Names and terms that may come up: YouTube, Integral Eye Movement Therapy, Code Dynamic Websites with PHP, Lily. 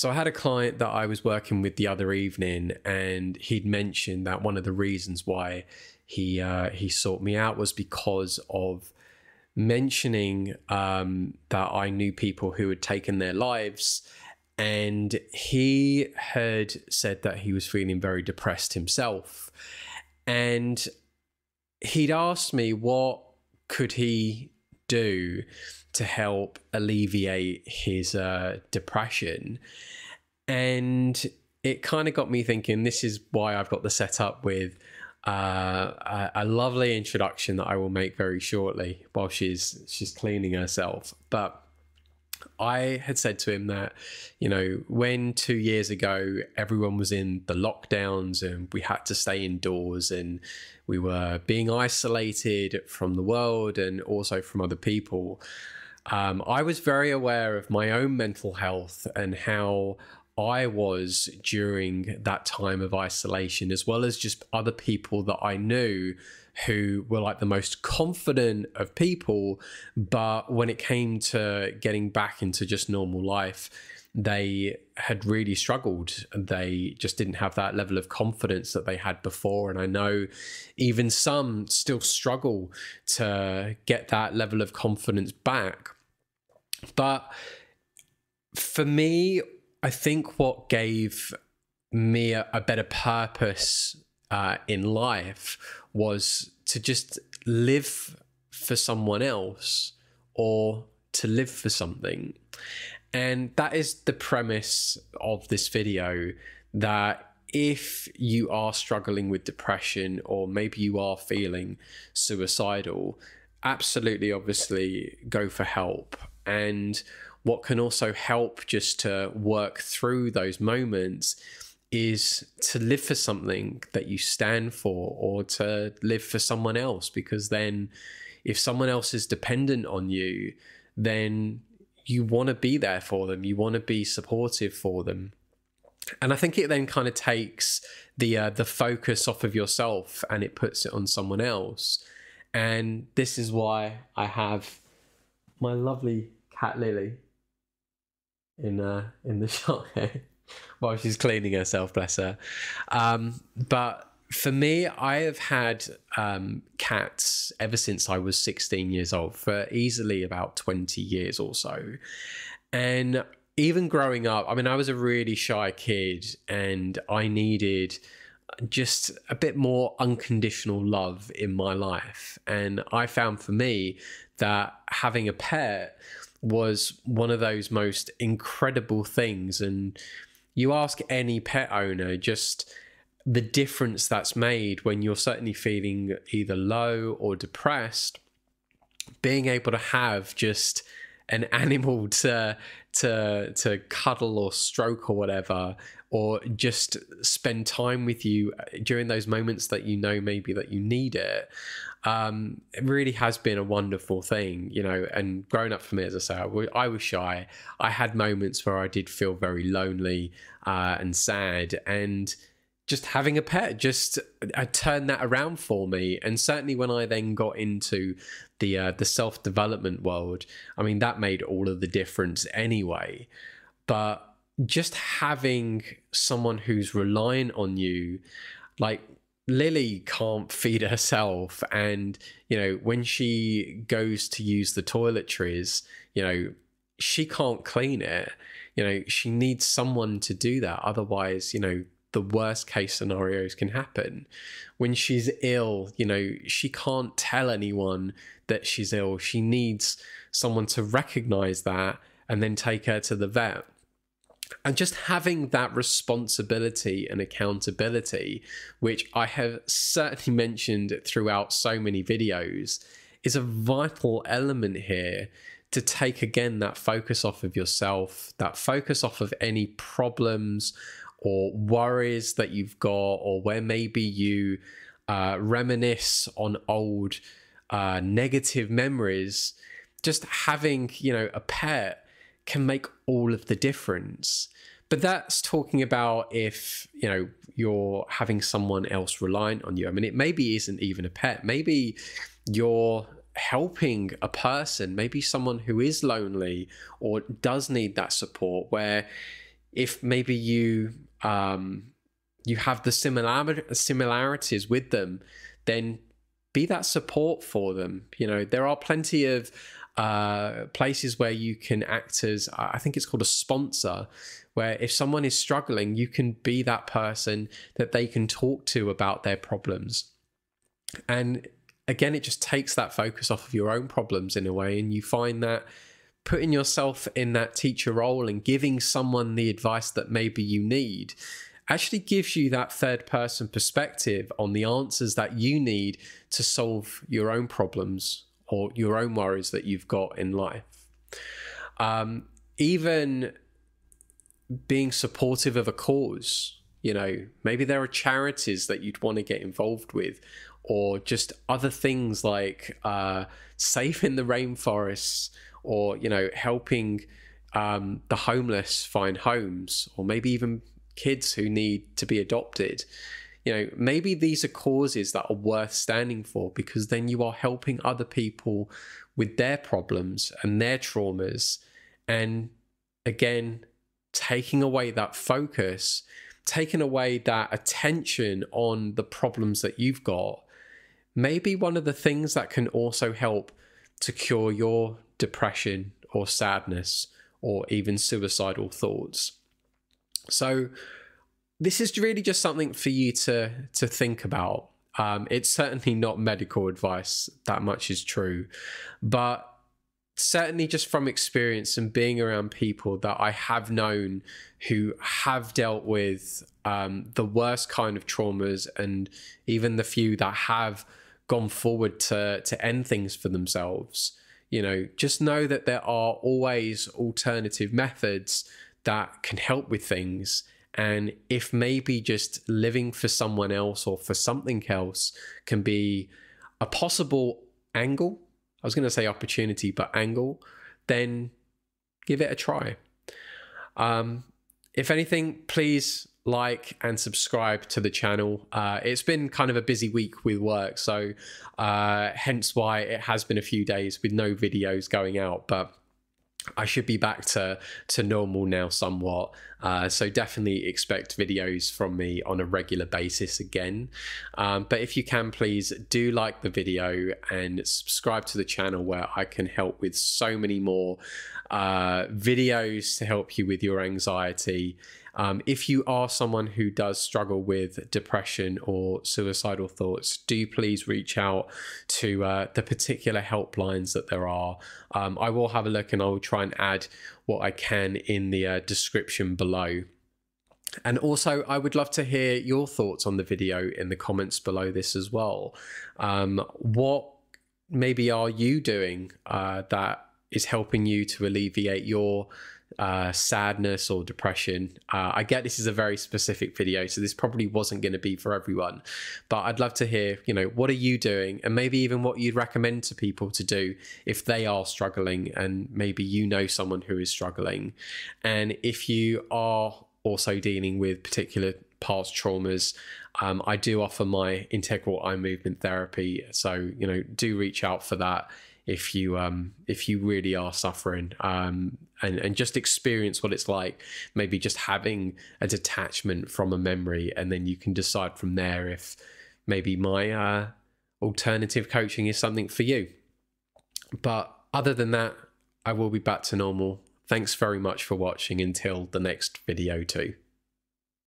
So I had a client that I was working with the other evening, and he'd mentioned that one of the reasons why he sought me out was because of mentioning that I knew people who had taken their lives, and he had said that he was feeling very depressed himself. And he'd asked me what could he do to help alleviate his depression. And it kind of got me thinking, this is why I've got the setup with a lovely introduction that I will make very shortly while she's cleaning herself. But I had said to him that, you know, when 2 years ago everyone was in the lockdowns and we had to stay indoors and we were being isolated from the world and also from other people, I was very aware of my own mental health and how I was during that time of isolation, as well as just other people that I knew who were like the most confident of people, but when it came to getting back into just normal life, they had really struggled. They just didn't have that level of confidence that they had before. And I know even some still struggle to get that level of confidence back. But for me, I think what gave me a better purpose in life was to just live for someone else, or to live for something. And that is the premise of this video, that if you are struggling with depression, or maybe you are feeling suicidal, absolutely, obviously, go for help. And what can also help just to work through those moments is to live for something that you stand for, or to live for someone else, because then if someone else is dependent on you, then you want to be there for them, you want to be supportive for them. And I think it then kind of takes the focus off of yourself and it puts it on someone else. And this is why I have my lovely cat Lily in the shot here while she's cleaning herself, bless her. But for me, I have had cats ever since I was 16 years old, for easily about 20 years or so. And even growing up, I mean, I was a really shy kid and I needed just a bit more unconditional love in my life. And I found for me that having a pet was one of those most incredible things. And you ask any pet owner just the difference that's made when you're certainly feeling either low or depressed, being able to have just an animal to cuddle or stroke or whatever, or just spend time with you during those moments that you know maybe that you need it. It really has been a wonderful thing, you know. And growing up for me, as I say, I was shy. I had moments where I did feel very lonely and sad, and just having a pet just turned that around for me. And certainly when I then got into the self-development world, I mean, that made all of the difference anyway. But just having someone who's reliant on you, like Lily can't feed herself, and you know, when she goes to use the toiletries, you know, she can't clean it. You know, she needs someone to do that, otherwise, you know, the worst case scenarios can happen. When she's ill, you know, she can't tell anyone that she's ill. She needs someone to recognize that and then take her to the vet. And just having that responsibility and accountability, which I have certainly mentioned throughout so many videos, is a vital element here to take, again, that focus off of yourself, that focus off of any problems or worries that you've got, or where maybe you reminisce on old negative memories. Just having, you know, a pet can make all of the difference. But that's talking about if, you know, you're having someone else reliant on you. I mean, it maybe isn't even a pet. Maybe you're helping a person, maybe someone who is lonely or does need that support, where if maybe you you have the similarities with them, then be that support for them. You know, there are plenty of places where you can act as, I think it's called a sponsor, where if someone is struggling, you can be that person that they can talk to about their problems. And again, it just takes that focus off of your own problems in a way, and you find that putting yourself in that teacher role and giving someone the advice that maybe you need actually gives you that third person perspective on the answers that you need to solve your own problems or your own worries that you've got in life. Even being supportive of a cause, you know, maybe there are charities that you'd want to get involved with, or just other things like saving the rainforests, or, you know, helping the homeless find homes, or maybe even kids who need to be adopted. You know, maybe these are causes that are worth standing for, because then you are helping other people with their problems and their traumas. And again, taking away that focus, taking away that attention on the problems that you've got, maybe one of the things that can also help to cure your depression or sadness or even suicidal thoughts. So this is really just something for you to think about. It's certainly not medical advice, that much is true, but certainly just from experience and being around people that I have known who have dealt with the worst kind of traumas, and even the few that have gone forward to end things for themselves. You know, just know that there are always alternative methods that can help with things. And if maybe just living for someone else or for something else can be a possible angle, I was going to say opportunity, but angle, then give it a try. If anything, please like and subscribe to the channel. It's been kind of a busy week with work, so hence why it has been a few days with no videos going out, but I should be back to normal now somewhat, so definitely expect videos from me on a regular basis again. But if you can, please do like the video and subscribe to the channel, where I can help with so many more videos to help you with your anxiety. If you are someone who does struggle with depression or suicidal thoughts, do please reach out to the particular helplines that there are. I will have a look, and I will try and add what I can in the description below. And also, I would love to hear your thoughts on the video in the comments below this as well. What maybe are you doing that is helping you to alleviate your sadness or depression? I get this is a very specific video, so this probably wasn't going to be for everyone, but I'd love to hear, you know, what are you doing, and maybe even what you'd recommend to people to do if they are struggling, and maybe you know someone who is struggling. And if you are also dealing with particular past traumas, I do offer my Integral Eye Movement Therapy, so, you know, do reach out for that if you really are suffering, and just experience what it's like, maybe just having a detachment from a memory, and then you can decide from there if maybe my alternative coaching is something for you. But other than that, I will be back to normal. Thanks very much for watching until the next video too.